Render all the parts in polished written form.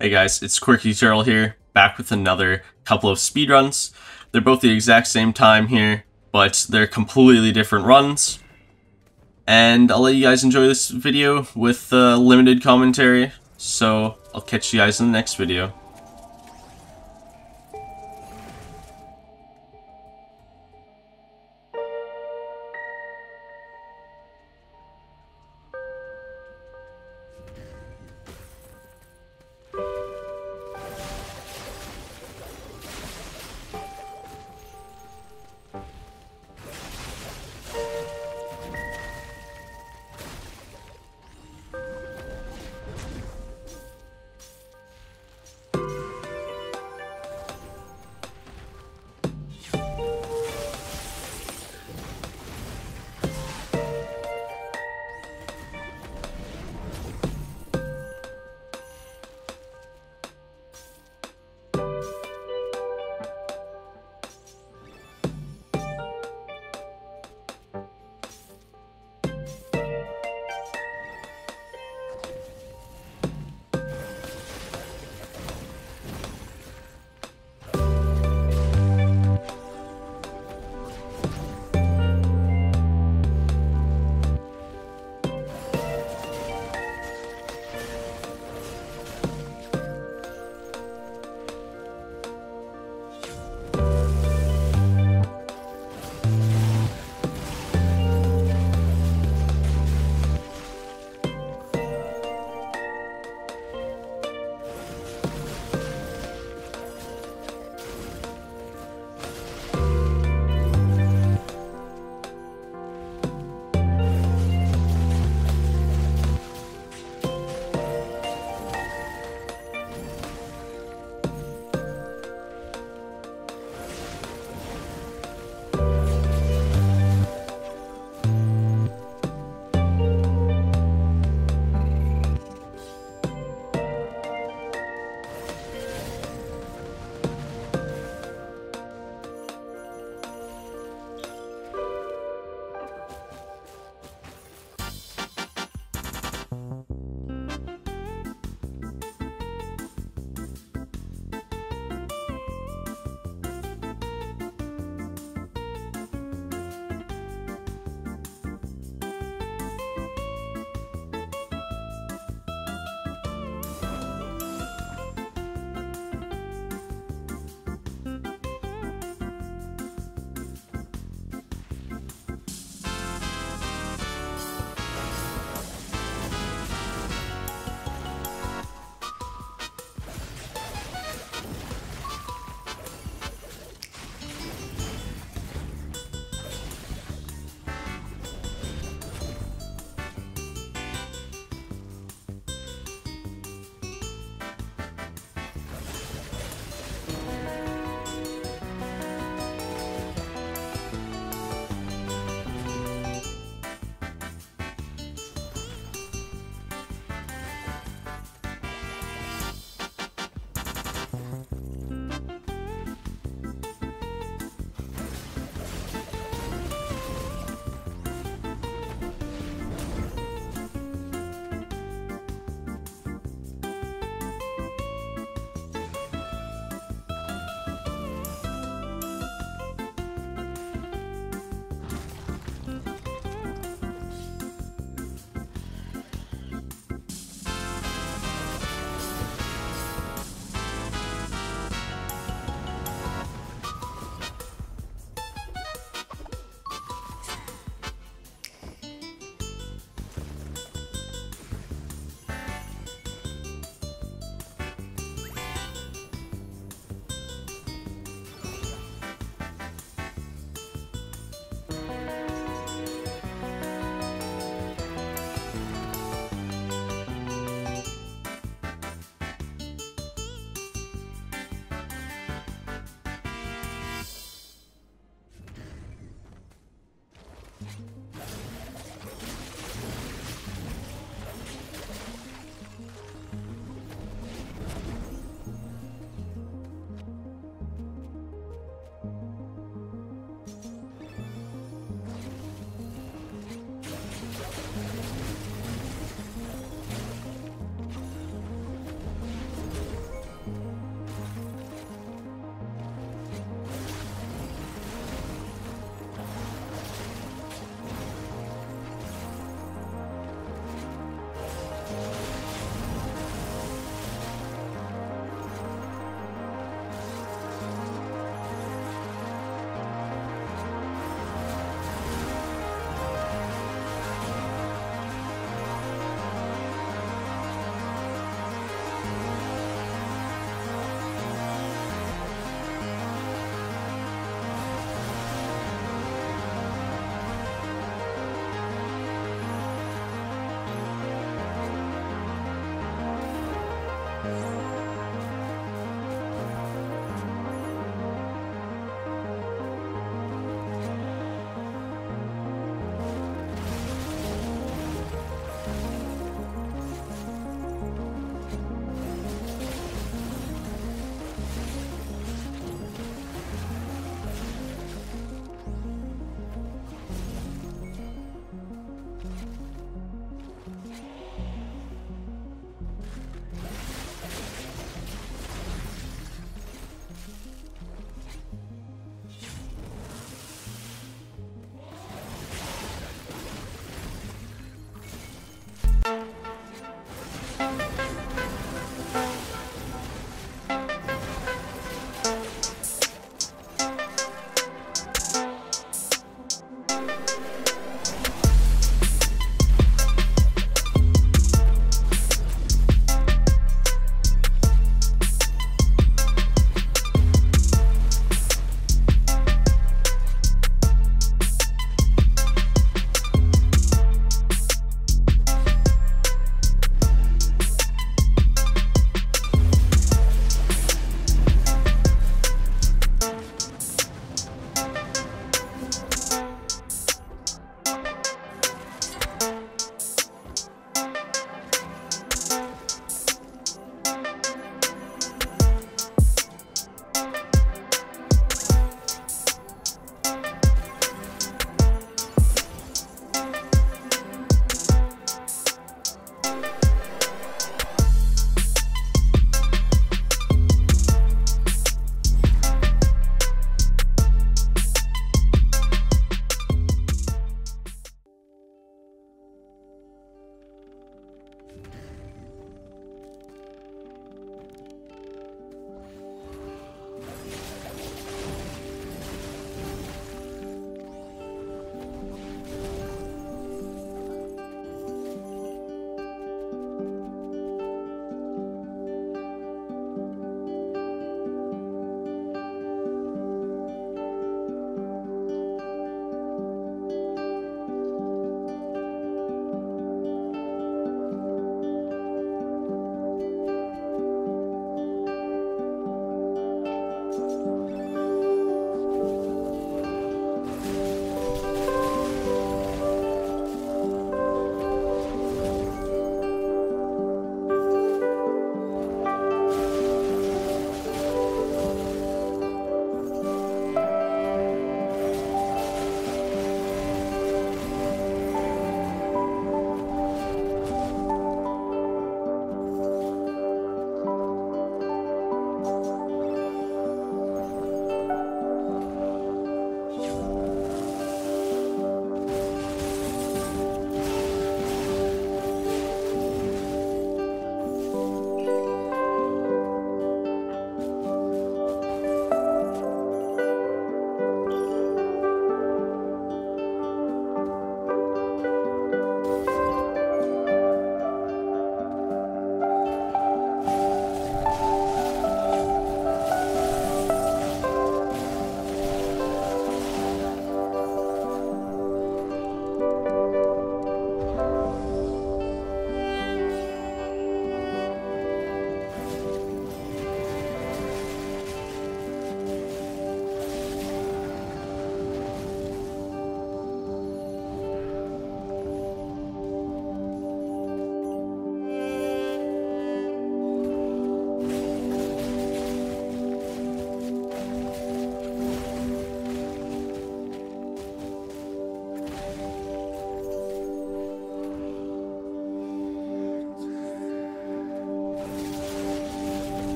Hey guys, it's Quirky Turtle here, back with another couple of speedruns. They're both the exact same time here, but they're completely different runs. And I'll let you guys enjoy this video with limited commentary, so I'll catch you guys in the next video.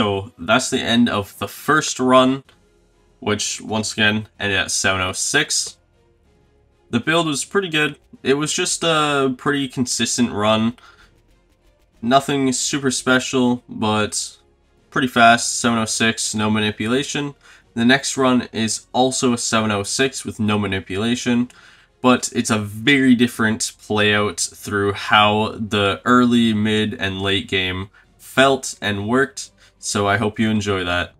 So that's the end of the first run, which once again ended at 706. The build was pretty good. It was just a pretty consistent run. Nothing super special, but pretty fast. 706, no manipulation. The next run is also a 706 with no manipulation, but it's a very different playout through how the early, mid, and late game felt and worked, so I hope you enjoy that.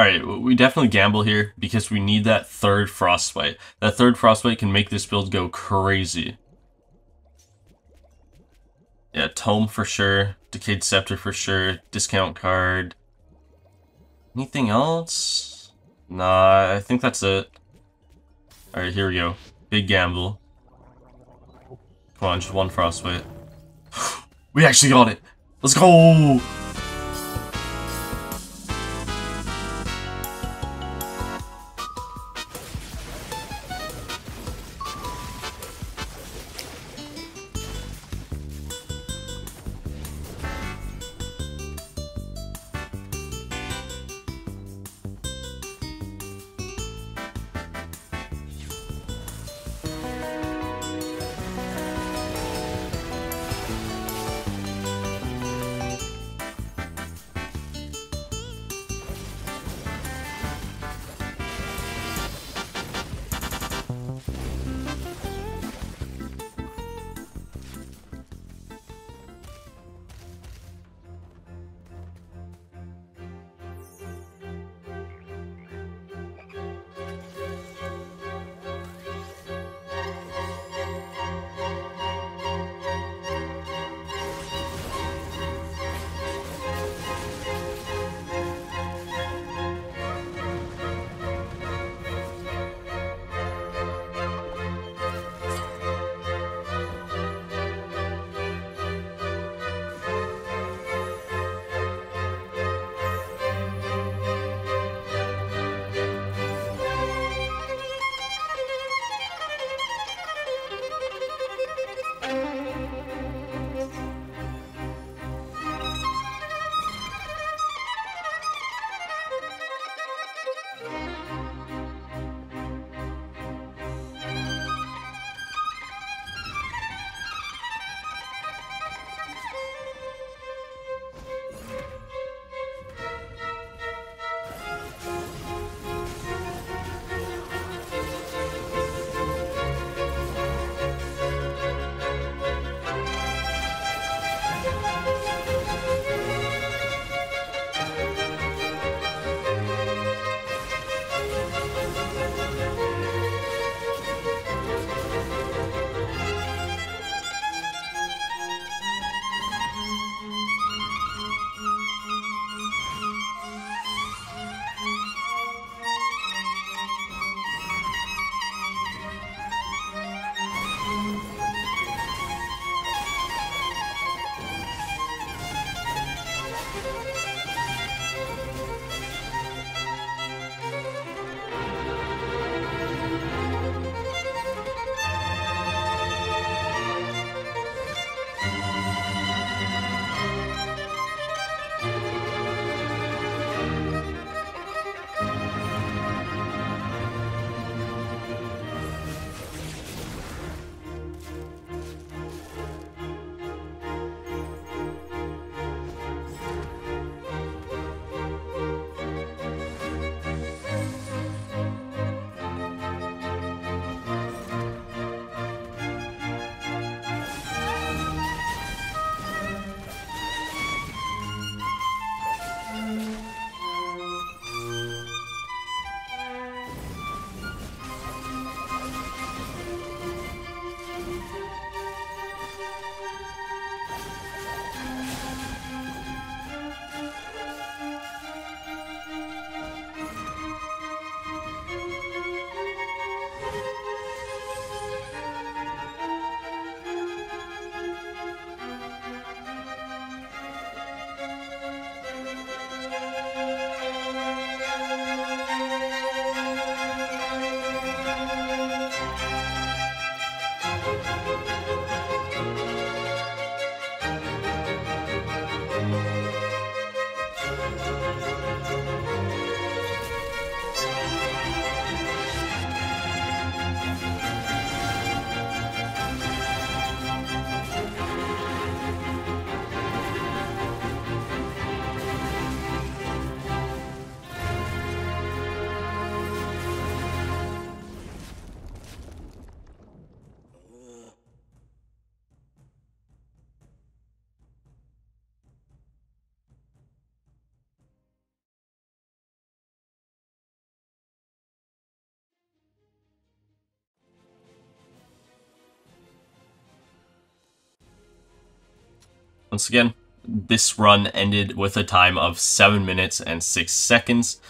Alright, we definitely gamble here because we need that third Frostbite. That third Frostbite can make this build go crazy. Yeah, Tome for sure. Decayed Scepter for sure. Discount card. Anything else? Nah, I think that's it. Alright, here we go. Big gamble. Come on, just one Frostbite. We actually got it! Let's go! Once again, this run ended with a time of 7 minutes and 6 seconds,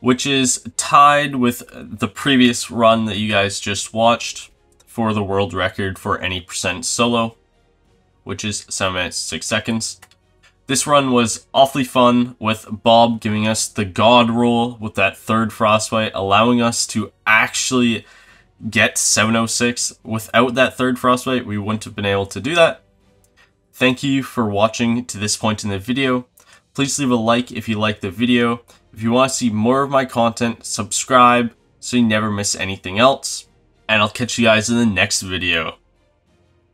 which is tied with the previous run that you guys just watched for the world record for any percent solo, which is 7 minutes, 6 seconds. This run was awfully fun, with Bob giving us the god roll with that third frostbite, allowing us to actually get 706. Without that third frostbite, we wouldn't have been able to do that. Thank you for watching to this point in the video. Please leave a like if you liked the video. If you want to see more of my content, subscribe so you never miss anything else. And I'll catch you guys in the next video.